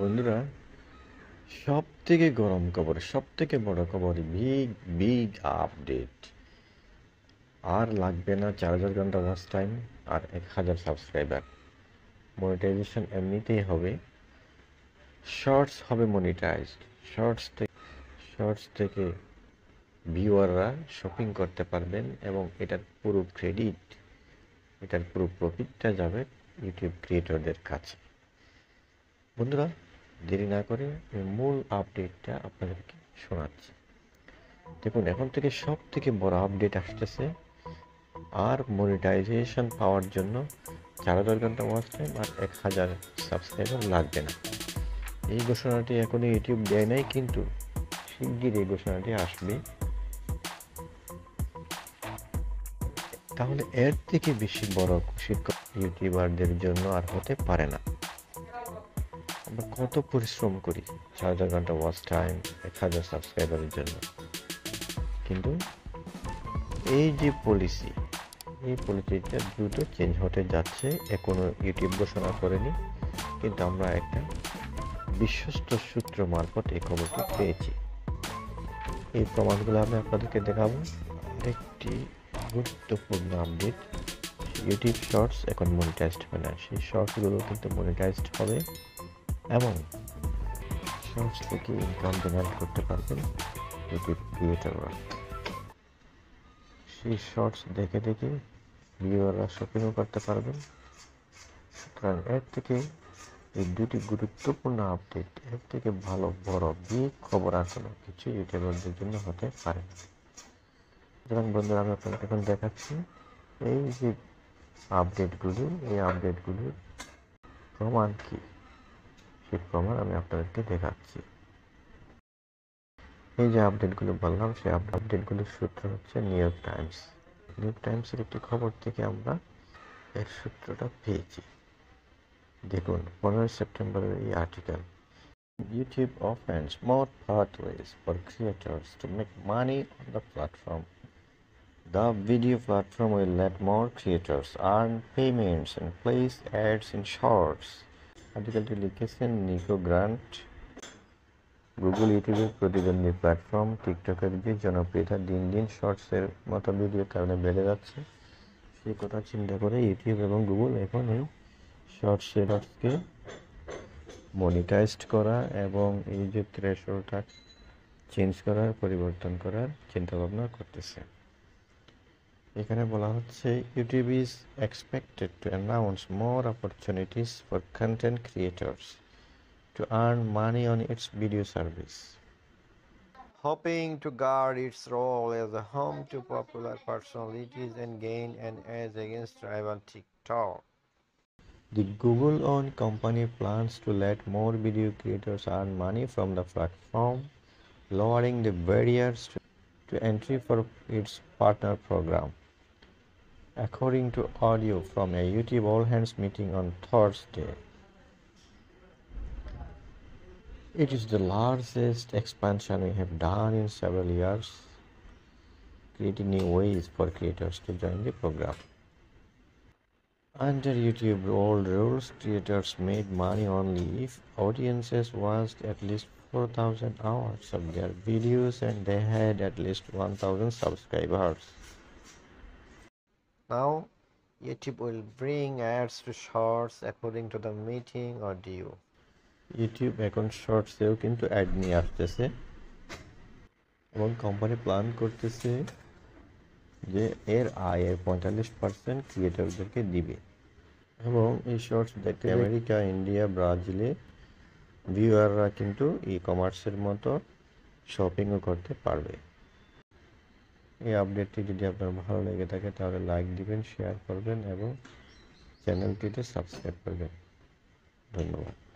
বন্ধুরা, সব থেকে গরম খবর, সব থেকে বড় খবর, বিগ আপডেট। আর লাগবে না 4000 ঘন্টা ওয়াচ টাইম আর 1000 সাবস্ক্রাইবার। মনিটাইজেশন এমনিতেই হবে, শর্টস হবে মনিটাইজড। শর্টস থেকে ভিউয়াররা শপিং করতে পারবেন এবং এটার পুরো প্রফিটটা যাবে ইউটিউব ক্রিয়েটরদের কাছে। বন্ধুরা, দেরি না করে মূল আপডেটটা আপনাদেরকে শোনাচ্ছি। দেখুন, এখন থেকে সব থেকে বড় আপডেট আসতেছে। আর মনিটাইজেশন পাওয়ার জন্য 4000 ঘন্টা ওয়াচ টাইম আর 1000 সাবস্ক্রাইবার লাগবে না। এই ঘোষণাটি এখনই ইউটিউব দেয় নাই, কিন্তু শিগগির এই ঘোষণাটি আসবে। তাহলে এর থেকে বেশি বড় শিক্ষক ইউটিউবারদের জন্য আর হতে পারে না। আমরা কত পরিশ্রম করি 4000 ঘন্টা ওয়াচ টাইম 1000 সাবস্ক্রাইবারের জন্য, কিন্তু এই যে পলিসি, এই পলিসিটা দ্রুত চেঞ্জ হতে যাচ্ছে। এখনো ইউটিউব ঘোষণা করেনি, কিন্তু আমরা একটা বিশ্বস্ত সূত্র মারফত এই খবরটি পেয়েছি। এই প্রমাণগুলো আমি আপনাদেরকে দেখাবো। একটি গুরুত্বপূর্ণ আপডেট, ইউটিউব শর্টস এখন মনিটাইজড হবে না। সেই শর্টসগুলো কিন্তু মনিটাইজড হবে এবং শর্টস থেকে ইনকাম জেনারেট করতে পারবেন ইউটিউব ক্রিয়েটররা। সেই শর্টস দেখে ভিউয়াররা শপিংও করতে পারবেন। সুতরাং এর থেকে এই দুটি গুরুত্বপূর্ণ আপডেট, এর থেকে ভালো বড় বিগ খবর আর কোনো কিছু ইউটিউবারদের জন্য হতে পারে না। সুতরাং বন্ধুরা, আমি আপনাদের এখন দেখাচ্ছি এই যে আপডেটগুলি, এই আপডেটগুলির প্রমাণ কি, সেই প্রমাণ আমি আপনাদেরকে দেখাচ্ছি। এই যে আপডেটগুলো বললাম, সেই আপডেটগুলোর সূত্র হচ্ছে নিউ ইয়র্ক টাইমসের একটি খবর থেকে আমরা এর সূত্রটা পেয়েছি। দেখুন, 15 সেপ্টেম্বরের এই article, YouTube offers more pathways for creators to make money on the platform. The video platform will let more creators earn payments and place ads in shorts. আর্টিকেলটি লিখেছেন নিকো গ্রান্ট। গুগল ইউটিউবের প্রতিদ্বন্দ্বী প্ল্যাটফর্ম টিকটকের যে জনপ্রিয়তা দিন দিন শর্টসের মতো ভিডিওর কারণে বেড়ে যাচ্ছে, সেই কথা চিন্তা করে ইউটিউব এবং গুগল এখন এই শর্টসকে মনিটাইজড করা এবং এই যে থ্রেশহোল্ডটা চেঞ্জ করার, পরিবর্তন করার চিন্তাভাবনা করতেছে। এখানে বলা হচ্ছে, YouTube is expected to announce more opportunities for content creators to earn money on its video service, hoping to guard its role as a home to popular personalities and gain an edge against rival TikTok. The Google-owned company plans to let more video creators earn money from the platform, lowering the barriers to entry for its partner program. According to audio from a YouTube all-hands meeting on Thursday, it is the largest expansion we have done in several years, creating new ways for creators to join the program. Under YouTube old rules, creators made money only if audiences watched at least 4,000 hours of their videos and they had at least 1,000 subscribers. Now, YouTube will bring ads to Shorts according to the meeting audio. YouTube এখন শর্টসেও কিন্তু add নিয়ে আসতেছে এবং company plan করতেছে যে এর আয়ের 45% ক্রিয়েটরদেরকে দিবে। এবং এই শর্টস দেখতে আমেরিকা, ইন্ডিয়া, ব্রাজিলে ভিউয়াররা কিন্তু ই কমার্সের মতো শপিংও করতে পারবে। এই আপডেটটি যদি আপনার ভালো লেগে থাকে তাহলে লাইক দিবেন, শেয়ার করবেন এবং চ্যানেলটিতে সাবস্ক্রাইব করবেন। ধন্যবাদ।